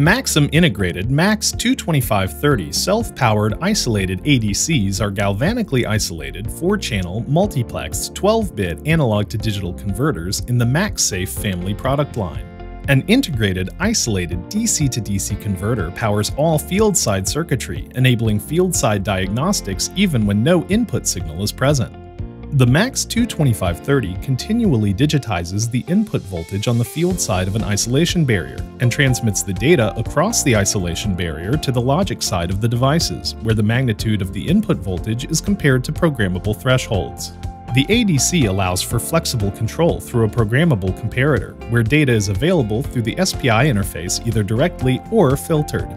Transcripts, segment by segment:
Maxim Integrated MAX22530 self-powered isolated ADCs are galvanically isolated 4-channel multiplexed 12-bit analog-to-digital converters in the MAXSafe family product line. An integrated isolated DC-to-DC converter powers all field-side circuitry, enabling field-side diagnostics even when no input signal is present. The MAX22530 continually digitizes the input voltage on the field side of an isolation barrier and transmits the data across the isolation barrier to the logic side of the devices, where the magnitude of the input voltage is compared to programmable thresholds. The ADC allows for flexible control through a programmable comparator, where data is available through the SPI interface either directly or filtered.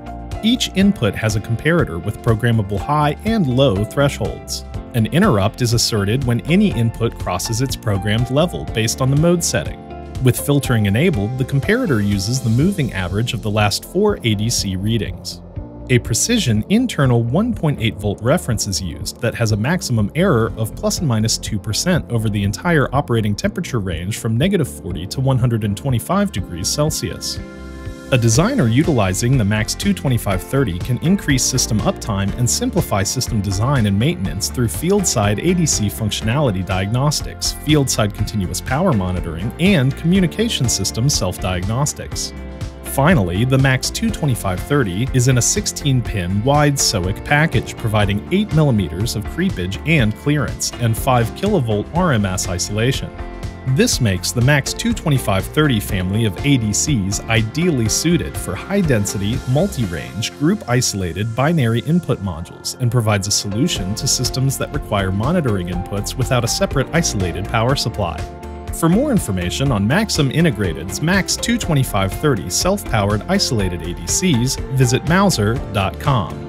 Each input has a comparator with programmable high and low thresholds. An interrupt is asserted when any input crosses its programmed level based on the mode setting. With filtering enabled, the comparator uses the moving average of the last 4 ADC readings. A precision internal 1.8-volt reference is used that has a maximum error of ±2% over the entire operating temperature range from -40 to 125 degrees Celsius. A designer utilizing the MAX22530 can increase system uptime and simplify system design and maintenance through field-side ADC functionality diagnostics, field-side continuous power monitoring, and communication system self-diagnostics. Finally, the MAX22530 is in a 16-pin wide SOIC package, providing 8 mm of creepage and clearance and 5 kV RMS isolation. This makes the MAX22530 family of ADCs ideally suited for high-density, multi-range, group-isolated binary input modules and provides a solution to systems that require monitoring inputs without a separate isolated power supply. For more information on Maxim Integrated's MAX22530 self-powered isolated ADCs, visit mauser.com.